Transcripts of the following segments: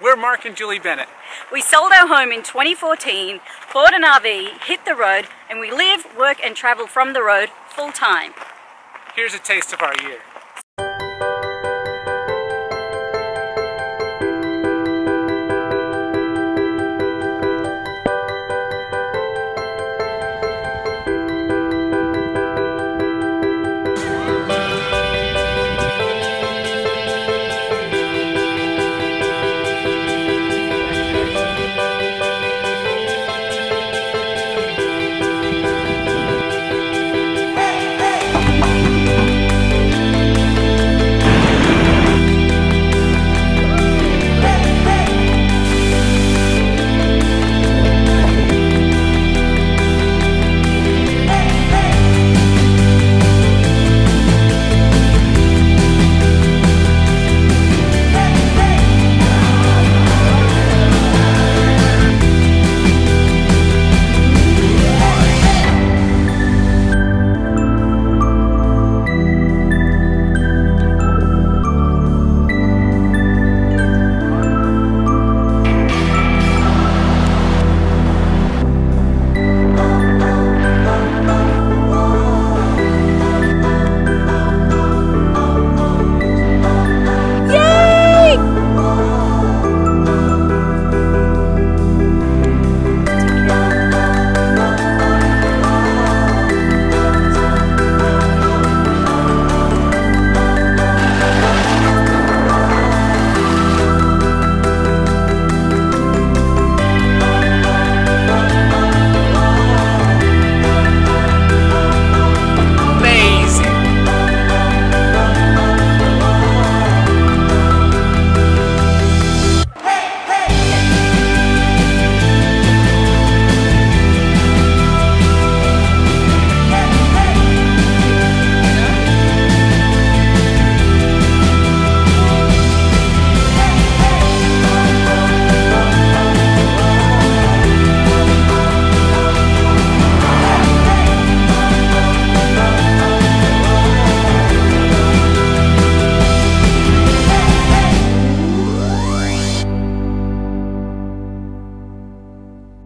We're Mark and Julie Bennett. We sold our home in 2014, bought an RV, hit the road, and we live, work and travel from the road full time. Here's a taste of our year.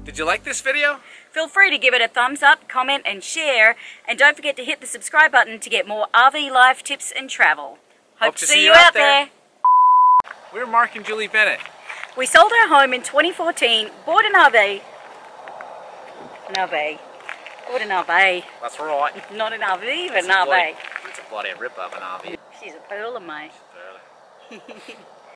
Did you like this video? Feel free to give it a thumbs up, comment and share, and don't forget to hit the subscribe button to get more RV life tips and travel. Hope to see you out there. We're Mark and Julie Bennett. We sold our home in 2014, bought an RV. Bought an RV. That's right. Not an RV, but an RV. It's a bloody rip of an RV. She's a pearl of mine.